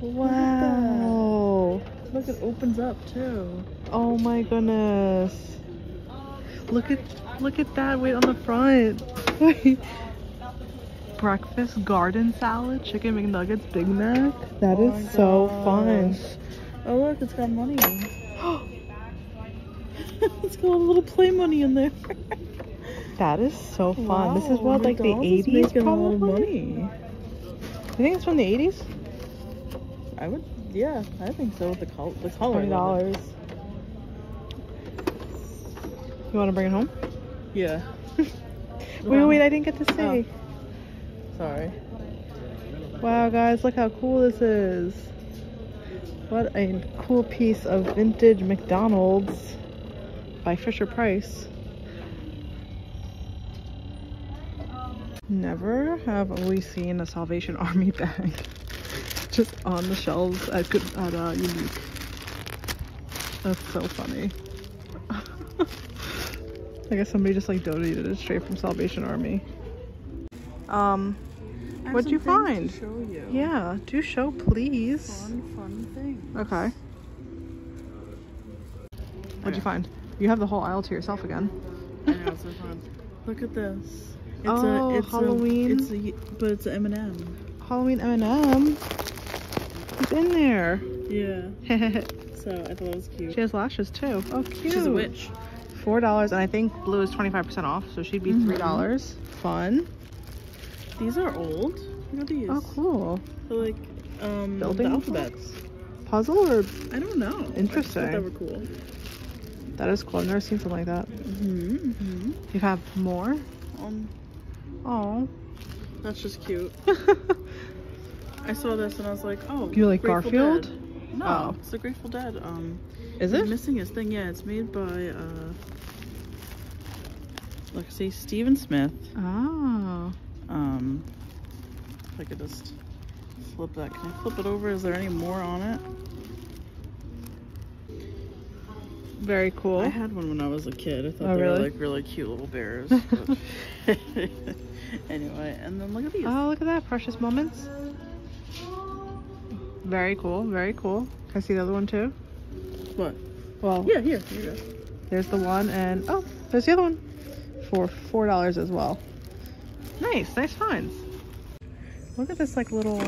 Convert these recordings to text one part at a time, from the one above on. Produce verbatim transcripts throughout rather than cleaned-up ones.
Wow. Look, it opens up too. Oh my goodness. Look at look at that. Wait, on the front. Wait. Breakfast garden salad, chicken McNuggets, Big Mac. That oh is so gosh. fun. Oh look, it's got money. It's got a little play money in there. That is so fun. Wow. This is what, like the eighties probably? Money. You think it's from the eighties? I would, yeah, I think so. With the, col the color. twenty dollars. You want to bring it home? Yeah. Wait, wait, I didn't get to say. Oh. Sorry. Wow, guys, look how cool this is. What a cool piece of vintage McDonald's by Fisher Price. Never have we seen a Salvation Army bag just on the shelves at, good, at uh, Unique. That's so funny. I guess somebody just like donated it straight from Salvation Army. Um, what'd you find? To show you. Yeah, do show please. Fun, fun things. Okay. What'd okay. you find? You have the whole aisle to yourself again. I know, it's so fun. Look at this. It's oh, a, it's Halloween. A, it's a, but it's an M and M. Halloween M and M. It's in there. Yeah. So I thought it was cute. She has lashes too. Oh, cute. She's a witch. four dollars, and I think blue is twenty-five percent off, so she'd be three dollars. Mm-hmm. Fun. These are old. What are these? Oh, cool. They're like, um, building the alphabets. Puzzle or? I don't know. Interesting. I thought they were cool. That is cool. I've never seen something like that. Mm-hmm. Mm-hmm. You have more? Um. Oh. That's just cute. I saw this and I was like, oh. You like Grateful Garfield? Dead. No, oh. It's the Grateful Dead. Um, is it? Missing his thing. Yeah, it's made by, uh, let's see, Stephen Smith. Oh. Um, if I could just flip that. Can I flip it over? Is there any more on it? Very cool. I had one when I was a kid. I thought oh, they really? were like really cute little bears. But anyway, and then look at these. Oh, look at that. Precious Moments. Very cool, very cool. Can I see the other one too? What? Well, yeah, here, here you go. There's the one, and oh, there's the other one for four dollars as well. Nice, nice finds. Look at this like little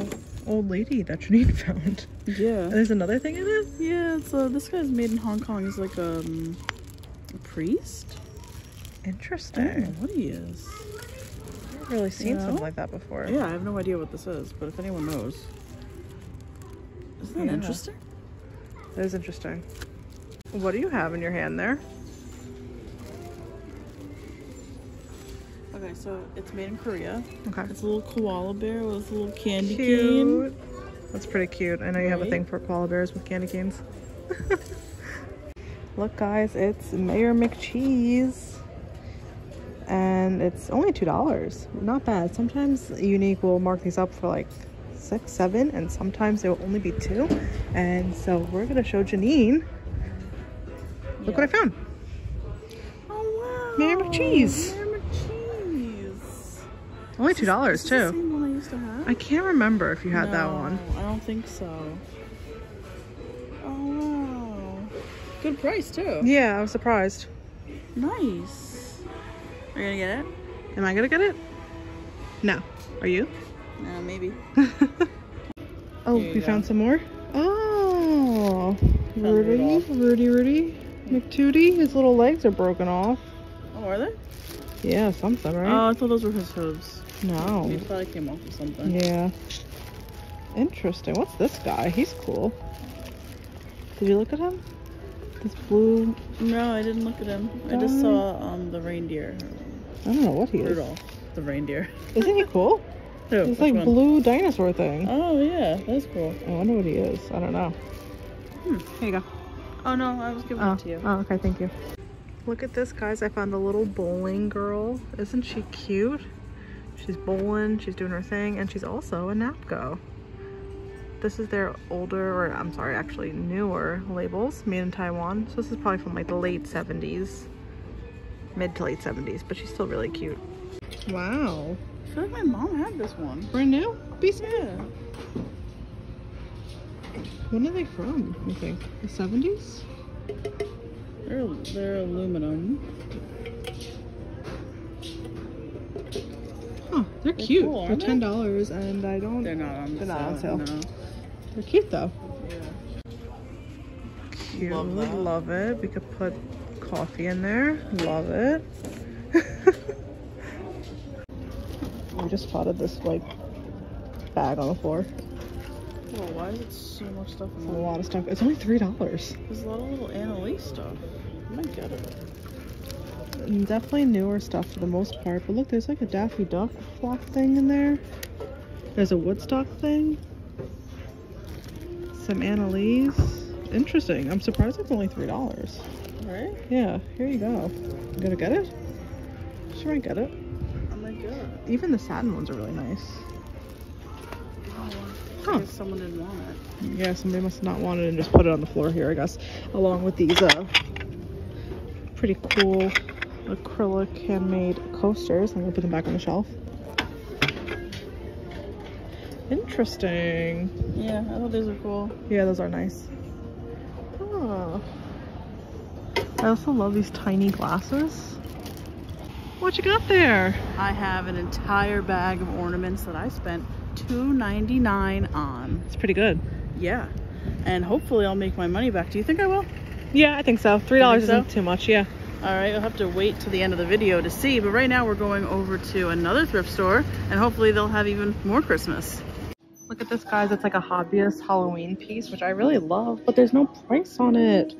old lady that Janine found. Yeah. And there's another thing in it. Yeah. So uh, this guy's made in Hong Kong. He's like um, a priest. Interesting. I don't know what he is. I've really seen you know? something like that before. Yeah, I have no idea what this is, but if anyone knows. Isn't that yeah. interesting? That is interesting. What do you have in your hand there? Okay, so it's made in Korea. Okay. It's a little koala bear with a little candy cute. cane. That's pretty cute. I know right? you have a thing for koala bears with candy canes. Look guys, it's Mayor McCheese. And it's only two dollars. Not bad. Sometimes Unique will mark these up for like six, seven, and sometimes there will only be two. And so we're gonna show Janine. Look yeah. what I found. Oh wow! Mayor McCheese. Mayor McCheese. Only two dollars too. Is this the same one I used to have? I can't remember if you had no, that one. I don't think so. Oh wow! Good price too. Yeah, I was surprised. Nice. Are you gonna get it? Am I gonna get it? No. Are you? No, maybe. Oh, we go. found some more. Oh, Rudy, Rudy, Rudy, McTootie. His little legs are broken off. Oh, are they? Yeah, something, right? Oh, I thought those were his hooves. No. He probably came off of something. Yeah. Interesting. What's this guy? He's cool. Did you look at him? This blue. No, I didn't look at him. Guy. I just saw um the reindeer. I don't know what he Rudolph, is. Rudolph, the reindeer. Isn't he cool? It's Which like one? blue dinosaur thing. Oh yeah, that's cool. I wonder what he is. I don't know. Hmm. Here you go. Oh no, I was giving oh. it to you. Oh, okay, thank you. Look at this, guys. I found a little bowling girl. Isn't she cute? She's bowling, she's doing her thing, and she's also a Napco. This is their older, or I'm sorry, actually newer labels, made in Taiwan. So this is probably from like the late seventies, mid to late seventies, but she's still really cute. Wow. I feel like my mom had this one. Brand new? Beast. Yeah. When are they from, I think? The seventies? They're, they're aluminum. Huh, they're, they're cute cool, for ten dollars they? And I don't... They're not on, they're not on sale. No. They're cute though. Yeah. Cute. Love, love it. We could put coffee in there. Love it. I just spotted this like bag on the floor. Well, why is it so much stuff in there? A lot of stuff. It's only three dollars. There's a lot of little Annalee stuff. I might get it. And definitely newer stuff for the most part. But look, there's like a Daffy Duck flock thing in there. There's a Woodstock thing. Some Annalees. Interesting. I'm surprised it's only three dollars. Right? Yeah. Here you go. You gonna get it? Should I get it? I might get it. Even the satin ones are really nice. Huh. I guess someone didn't want it. Yeah, somebody must have not wanted it and just put it on the floor here, I guess. Along with these uh, pretty cool acrylic handmade coasters. I'm going to put them back on the shelf. Interesting. Yeah, I thought these were cool. Yeah, those are nice. Huh. I also love these tiny glasses. What you got there? I have an entire bag of ornaments that I spent two ninety-nine on. It's pretty good. Yeah, and hopefully I'll make my money back. Do you think I will? Yeah, I think so. Three dollars isn't too much. Yeah. All right, you'll have to wait till the end of the video to see, but right now we're going over to another thrift store and hopefully they'll have even more Christmas. Look at this, guys. It's like a hobbyist Halloween piece, which I really love, but there's no price on it.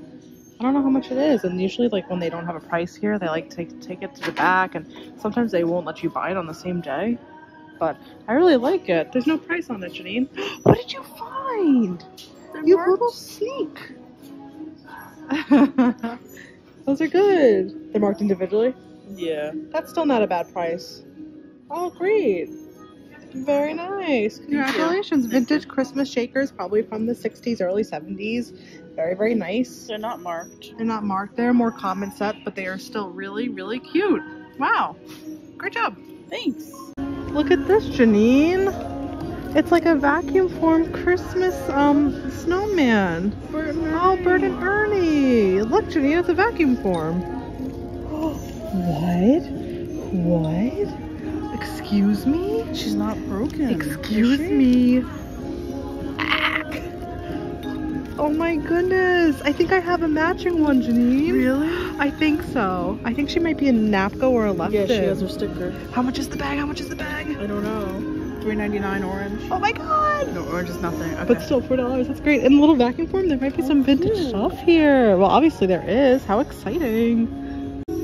I don't know how much it is, and usually like when they don't have a price here, they like take take it to the back, and sometimes they won't let you buy it on the same day. But I really like it. There's no price on it, Janine. What did you find? They're you marked. Little sneak. Those are good. They're marked individually? Yeah. That's still not a bad price. Oh, great. Very nice. Congratulations. Vintage Christmas shakers, probably from the sixties, early seventies. Very, very nice. They're not marked. They're not marked. They're a more common set, but they are still really, really cute. Wow. Great job. Thanks. Look at this, Janine. It's like a vacuum formed Christmas um, snowman. Bert and Ernie. Oh, Bert and Ernie. Look, Janine, it's a vacuum form. Oh, what? What? Excuse me? She's not broken. Excuse me. Oh my goodness. I think I have a matching one, Janine. Really? I think so. I think she might be a Napco or a Lefton. Yeah, she has her sticker. How much is the bag? How much is the bag? I don't know. three ninety-nine orange. Oh my god! No, orange is nothing. Okay. But still, four dollars. That's great. In a little vacuum form, there might be oh, some vintage cute. Stuff here. Well, obviously there is. How exciting.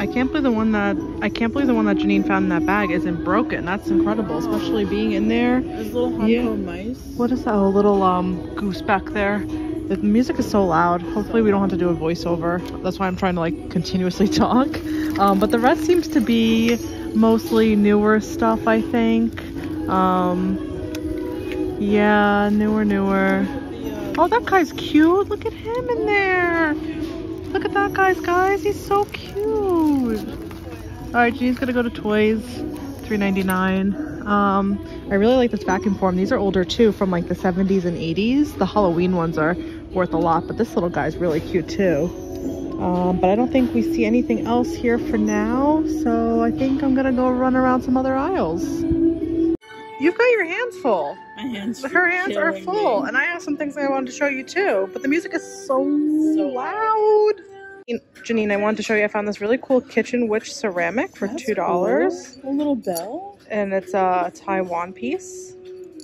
I can't believe the one that I can't believe the one that Janine found in that bag isn't broken. That's incredible, oh. Especially being in there. There's little Honko yeah. mice. What is that? A little um goose back there. The music is so loud. Hopefully we don't have to do a voiceover. That's why I'm trying to like continuously talk. Um, but the rest seems to be mostly newer stuff, I think. Um, yeah, newer, newer. Oh, that guy's cute. Look at him in there. Look at that guy's, guys. He's so cute. All right, Jeannie's gonna go to toys. three ninety-nine. Um, I really like this vacuum form. These are older too, from like the seventies and eighties. The Halloween ones are worth a lot, but this little guy's really cute too. Um, but I don't think we see anything else here for now, so I think I'm gonna go run around some other aisles. You've got your hands full. My hands her hands are full me. And I have some things that I wanted to show you too, but the music is so, so loud. Janine, I wanted to show you, I found this really cool kitchen witch ceramic for two dollars. Cool. A little bell. And it's a Taiwan piece.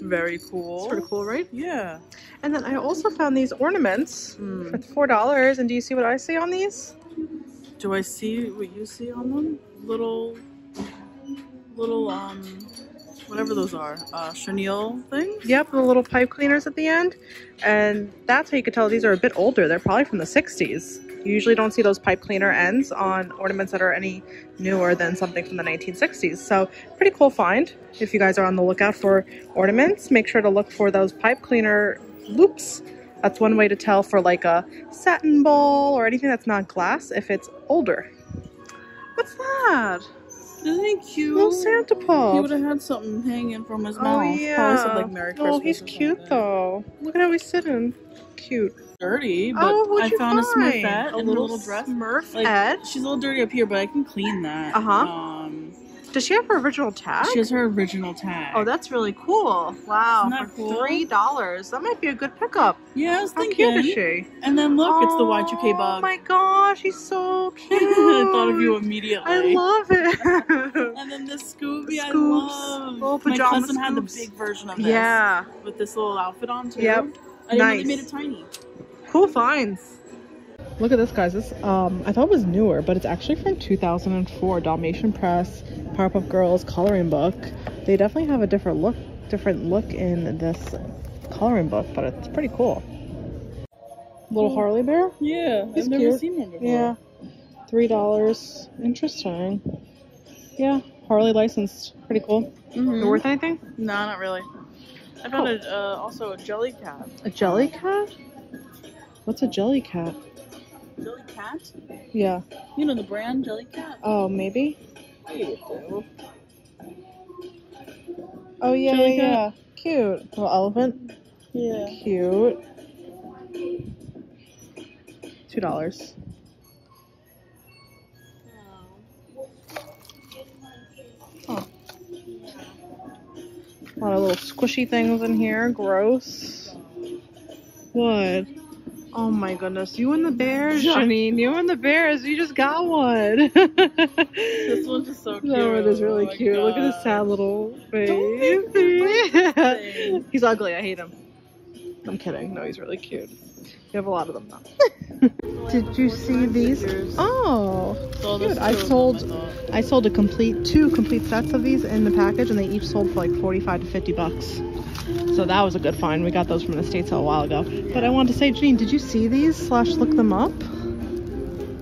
Very cool. It's pretty cool, right? Yeah. And then I also found these ornaments mm. for four dollars. And do you see what I see on these? Do I see what you see on them? Little, little, um, whatever those are. Uh, chenille things? Yep, the little pipe cleaners at the end. And that's how you could tell these are a bit older. They're probably from the sixties. You usually don't see those pipe cleaner ends on ornaments that are any newer than something from the nineteen sixties. So pretty cool find. If you guys are on the lookout for ornaments, make sure to look for those pipe cleaner loops. That's one way to tell for like a satin ball or anything that's not glass if it's older. What's that? Isn't he cute? Little Santa Paw. He would have had something hanging from his mouth. Oh yeah. Said, like, Merry Christmas. Oh, he's cute though. Look at how he's sitting. cute. Dirty, but oh, what'd you I found find? a Smurfette a in little, little dress. Smurfette? Like, she's a little dirty up here, but I can clean that. Uh huh. Um, Does she have her original tag? She has her original tag. Oh, that's really cool. Wow. Isn't that cool? three dollars. That might be a good pickup. Yeah, I was How thinking. How cute is she? And then look, oh, it's the Y two K bug. Oh my gosh, he's so cute. I thought of you immediately. I love it. And then this Scooby, Scoops. I love. Little My cousin Scoops. had the big version of this. Yeah. With this little outfit on too. Yep. I didn't nice. know they made it tiny. Cool finds. Look at this, guys. This um, I thought it was newer, but it's actually from two thousand four. Dalmatian Press, Pop Girls coloring book. They definitely have a different look, different look in this coloring book, but it's pretty cool. Little oh, Harley bear. Yeah, He's I've cute. never seen one before. Yeah, three dollars. Interesting. Yeah, Harley licensed. Pretty cool. Mm-hmm. Worth anything? No, not really. I found oh. a, uh, also a jelly cat. A jelly cat? What's a jelly cat? Jelly cat? Yeah. You know the brand Jelly Cat? Oh, maybe. Oh yeah, jelly yeah, cat. Cute. Little elephant. Yeah. Cute. Two dollars. Oh. A lot of little squishy things in here. Gross. What? Oh my goodness, you and the bears, Janine. You and the bears, you just got one. This one's just so cute. That one is really oh cute. God. Look at his sad little face. He's ugly, I hate him. I'm kidding, no, he's really cute. You have a lot of them though. Did you see these? Figures. Oh, so cute. I sold, I sold a complete, two complete sets of these in the package, and they each sold for like forty-five to fifty bucks. So that was a good find. We got those from the States a while ago. But I wanted to say, Jean, did you see these slash look them up?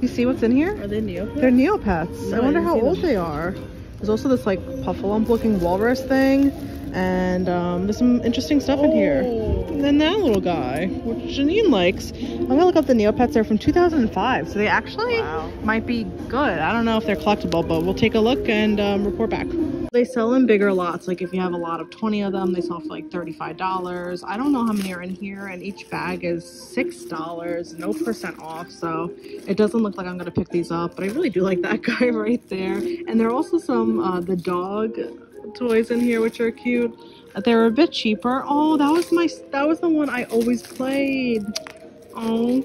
You see what's in here? Are they Neopets? They're Neopets. No, I wonder I how old them. they are. There's also this like puffalump looking walrus thing. And um, there's some interesting stuff oh. in here. And then that little guy, which Janine likes. I'm gonna look up the Neopets. They're from two thousand five. So they actually wow. might be good. I don't know if they're collectible, but we'll take a look and um, report back. They sell in bigger lots. Like if you have a lot of twenty of them, they sell for like thirty-five dollars. I don't know how many are in here, and each bag is six dollars, no percent off. So it doesn't look like I'm gonna pick these up, but I really do like that guy right there. And there are also some, uh, the dog toys in here, which are cute. They're a bit cheaper. Oh, that was my, that was the one I always played. Oh. I'm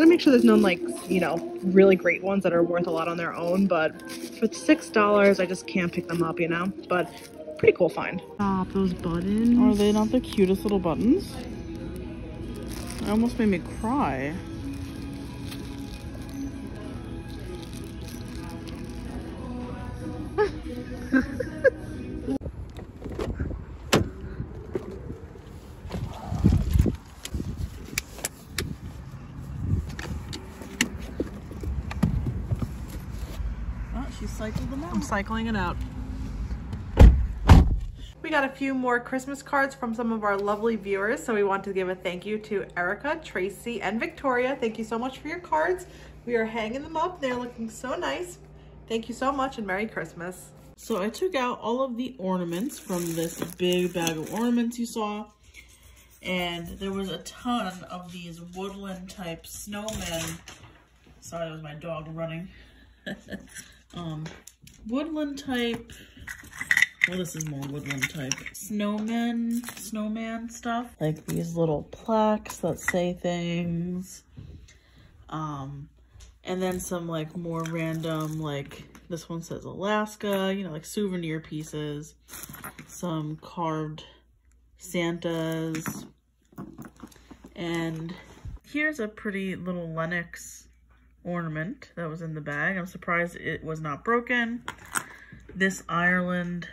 gonna make sure there's no like, you know, really great ones that are worth a lot on their own, but for six dollars, I just can't pick them up, you know? But pretty cool find. Stop, those buttons. Are they not the cutest little buttons? It almost made me cry. I'm cycling it out. We got a few more Christmas cards from some of our lovely viewers, so we want to give a thank you to Erica, Tracy, and Victoria. Thank you so much for your cards. We are hanging them up. They're looking so nice. Thank you so much, and Merry Christmas. So I took out all of the ornaments from this big bag of ornaments you saw, and there was a ton of these woodland type snowmen. Sorry, that was my dog running. um woodland type, well, this is more woodland type snowmen snowman stuff, like these little plaques that say things, um and then some like more random, like this one says Alaska, you know, like souvenir pieces, some carved Santas, and here's a pretty little Lenox ornament that was in the bag. I'm surprised it was not broken. This Ireland,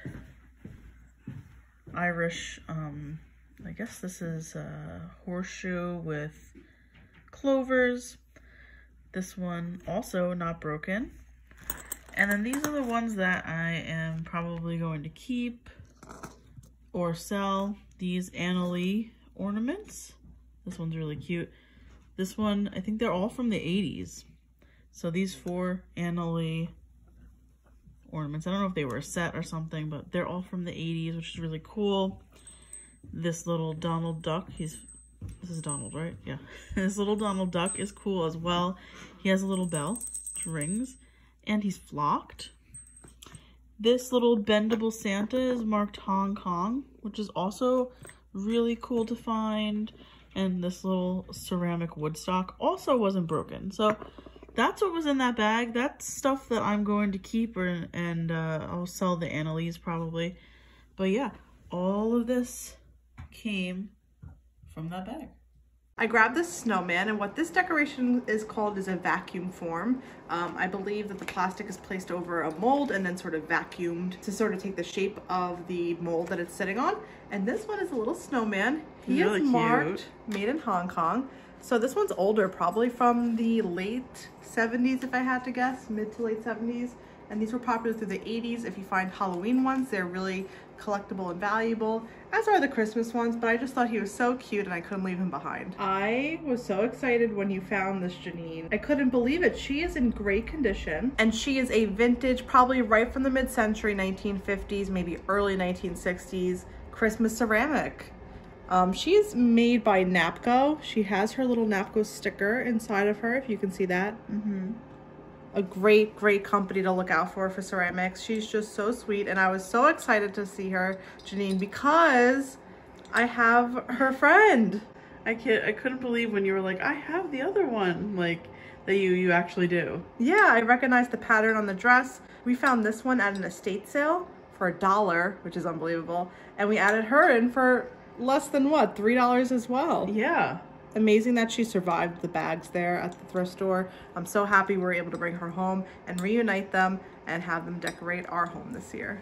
Irish, um, I guess this is a horseshoe with clovers. This one also not broken. And then these are the ones that I am probably going to keep or sell. These Annalee ornaments. This one's really cute. This one, I think they're all from the eighties. So these four Annalee ornaments, I don't know if they were a set or something, but they're all from the eighties, which is really cool. This little Donald Duck, he's This is Donald, right? Yeah. This little Donald Duck is cool as well. He has a little bell, which rings, and he's flocked. This little bendable Santa is marked Hong Kong, which is also really cool to find. And this little ceramic Woodstock also wasn't broken. So that's what was in that bag. That's stuff that I'm going to keep, or, and uh, I'll sell the Annalee's probably. But yeah, all of this came from that bag. I grabbed this snowman, and what this decoration is called is a vacuum form. Um, I believe that the plastic is placed over a mold and then sort of vacuumed to sort of take the shape of the mold that it's sitting on. And this one is a little snowman. He really is marked cute. Made in Hong Kong. So this one's older, probably from the late seventies, if I had to guess, mid to late seventies. And these were popular through the eighties. If you find Halloween ones, they're really collectible and valuable, as are the Christmas ones, but I just thought he was so cute and I couldn't leave him behind. I was so excited when you found this, Janine. I couldn't believe it. She is in great condition, and she is a vintage, probably right from the mid-century, nineteen fifties, maybe early nineteen sixties, Christmas ceramic. Um, she's made by Napco. She has her little Napco sticker inside of her, if you can see that. Mm-hmm. A great, great company to look out for for ceramics. She's just so sweet, and I was so excited to see her, Janine, because I have her friend. I can't, I couldn't believe when you were like, I have the other one, like that you, you actually do. Yeah, I recognized the pattern on the dress. We found this one at an estate sale for a dollar, which is unbelievable. And we added her in for less than what, three dollars as well. Yeah. Amazing that she survived the bags there at the thrift store. I'm so happy we were able to bring her home and reunite them and have them decorate our home this year.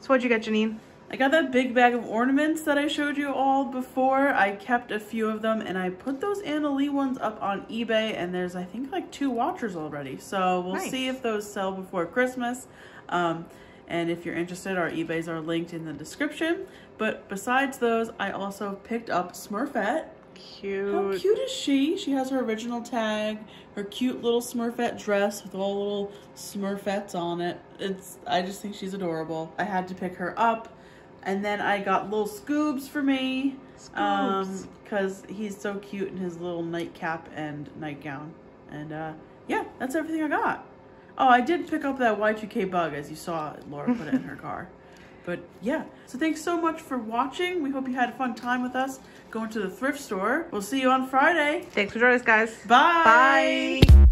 So what'd you get, Janine? I got that big bag of ornaments that I showed you all before. I kept a few of them, and I put those Annalee ones up on eBay, and there's, I think, like two watchers already. So we'll nice. see if those sell before Christmas. Um, And if you're interested, our eBays are linked in the description. But besides those, I also picked up Smurfette. Cute. How cute is she? She has her original tag, her cute little Smurfette dress with all little Smurfettes on it. It's, I just think she's adorable. I had to pick her up. And then I got little Scoobs for me. Scoobs. Um, because he's so cute in his little nightcap and nightgown. And uh, yeah, that's everything I got. Oh, I did pick up that Y two K bug, as you saw Laura put it in her car. But yeah, so thanks so much for watching. We hope you had a fun time with us going to the thrift store. We'll see you on Friday. Thanks for joining us, guys. Bye. Bye.